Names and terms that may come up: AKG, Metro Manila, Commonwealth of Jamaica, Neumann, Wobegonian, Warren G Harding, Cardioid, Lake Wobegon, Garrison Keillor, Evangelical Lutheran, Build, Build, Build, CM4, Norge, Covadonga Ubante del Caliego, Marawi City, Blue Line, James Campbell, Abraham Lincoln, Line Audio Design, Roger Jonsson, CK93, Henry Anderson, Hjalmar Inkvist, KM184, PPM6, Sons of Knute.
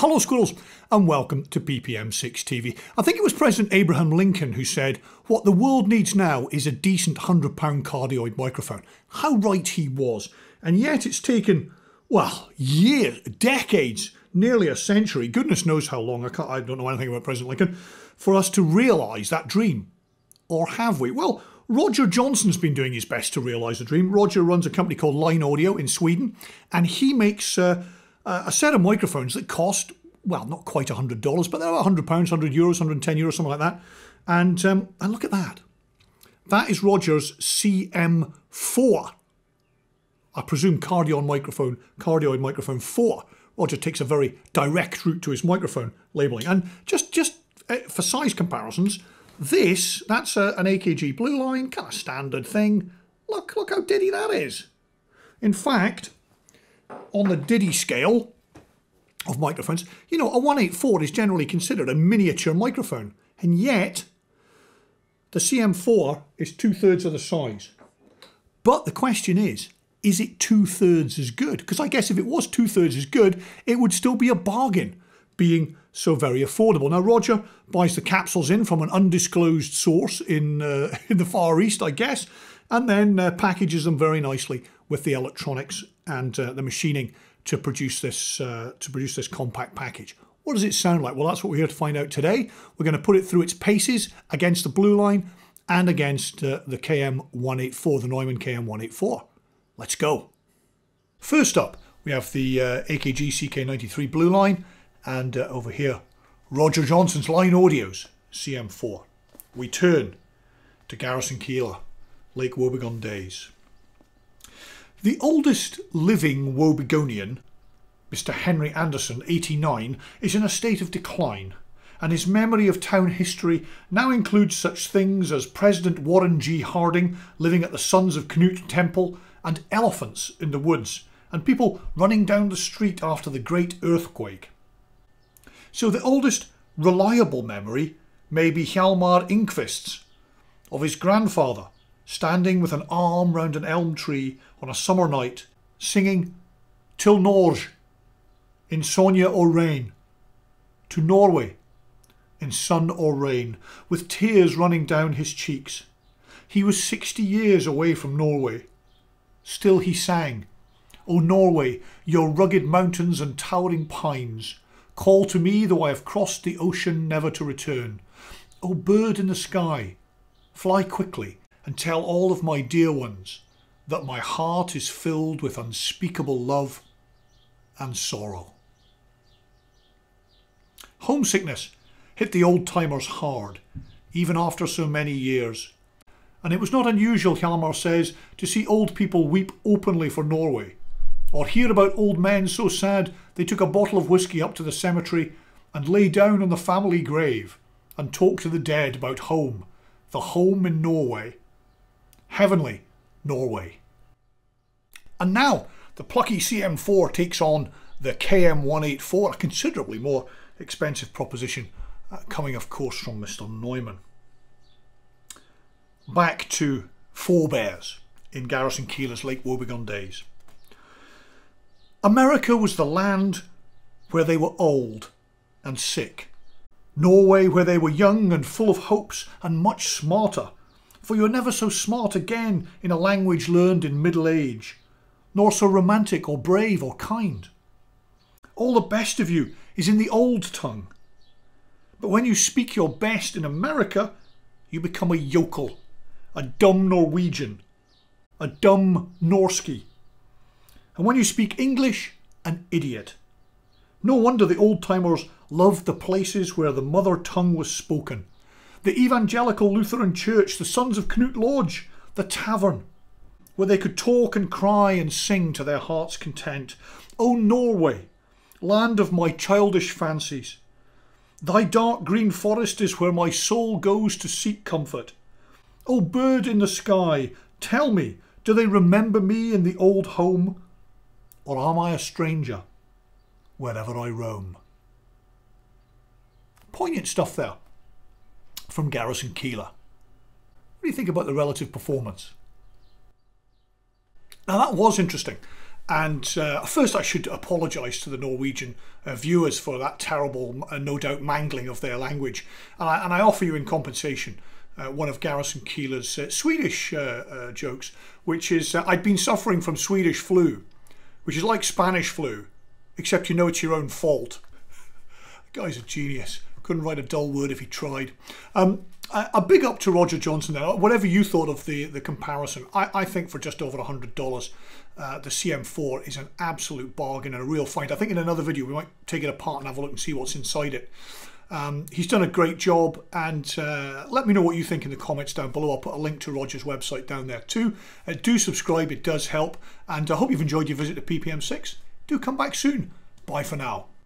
Hello squirrels, and welcome to PPM6 TV. I think it was President Abraham Lincoln who said, what the world needs now is a decent £100 cardioid microphone. How right he was. And yet it's taken, well, years, decades, nearly a century, goodness knows how long, I don't know anything about President Lincoln, for us to realise that dream. Or have we? Well, Roger Jonsson's been doing his best to realise the dream. Roger runs a company called Line Audio in Sweden, and he makes a set of microphones that cost, well, not quite $100, but they're about £100, €100, €110, something like that. And look at that. That is Roger's CM4. I presume cardioid microphone 4. Roger takes a very direct route to his microphone labelling. And just for size comparisons, that's an AKG Blue Line, kind of standard thing. Look how diddy that is. In fact, on the diddy scale of microphones, you know, a 184 is generally considered a miniature microphone, and yet the CM4 is 2/3 of the size. But the question is it 2/3 as good? Because I guess if it was 2/3 as good, it would still be a bargain, being so very affordable. Now, Roger buys the capsules in from an undisclosed source in the Far East, I guess, and then packages them very nicely with the electronics and the machining to produce this compact package. What does it sound like? Well, that's what we're here to find out today. We're going to put it through its paces against the Blue Line and against the KM184, the Neumann KM184. Let's go. First up, we have the AKG CK93 Blue Line, and over here, Roger Jonsson's Line Audio's CM4. We turn to Garrison Keillor, Lake Wobegon days. The oldest living Wobegonian, Mr. Henry Anderson, 89, is in a state of decline, and his memory of town history now includes such things as President Warren G Harding living at the Sons of Knute temple, and elephants in the woods, and people running down the street after the great earthquake. So the oldest reliable memory may be Hjalmar Inkvist's, of his grandfather, standing with an arm round an elm tree on a summer night, singing "Till Norge, in Sonja or Rain," to Norway, in sun or rain, with tears running down his cheeks. He was 60 years away from Norway. Still he sang, "O Norway, your rugged mountains and towering pines, call to me though I have crossed the ocean never to return. O bird in the sky, fly quickly, and tell all of my dear ones that my heart is filled with unspeakable love and sorrow." Homesickness hit the old-timers hard, even after so many years. And it was not unusual, Hjalmar says, to see old people weep openly for Norway, or hear about old men so sad they took a bottle of whisky up to the cemetery and lay down on the family grave and talked to the dead about home, the home in Norway. Heavenly Norway. And now the plucky CM4 takes on the KM184, a considerably more expensive proposition, coming of course from Mr. Neumann. Back to forebears in Garrison Keillor's Lake Wobegon days. America was the land where they were old and sick, Norway where they were young and full of hopes and much smarter. For you're never so smart again in a language learned in middle age, nor so romantic or brave or kind. All the best of you is in the old tongue. But when you speak your best in America, you become a yokel, a dumb Norwegian, a dumb Norske. And when you speak English, an idiot. No wonder the old-timers loved the places where the mother tongue was spoken. The Evangelical Lutheran Church, the Sons of Knute Lodge, the tavern, where they could talk and cry and sing to their heart's content. O Norway, land of my childish fancies, thy dark green forest is where my soul goes to seek comfort. O bird in the sky, tell me, do they remember me in the old home, or am I a stranger wherever I roam? Poignant stuff there from Garrison Keillor. What do you think about the relative performance? Now that was interesting. And first I should apologise to the Norwegian viewers for that terrible, no doubt, mangling of their language. And I offer you in compensation one of Garrison Keillor's Swedish jokes, which is, I'd been suffering from Swedish flu, which is like Spanish flu, except you know it's your own fault. The guy's a genius. Couldn't write a dull word if he tried. A big up to Roger Jonsson there. Whatever you thought of the comparison, I think for just over $100, the CM4 is an absolute bargain and a real find. I think in another video we might take it apart and have a look and see what's inside it. He's done a great job, and let me know what you think in the comments down below. I'll put a link to Roger's website down there too. Do subscribe, it does help, and I hope you've enjoyed your visit to PPM6. Do come back soon. Bye for now.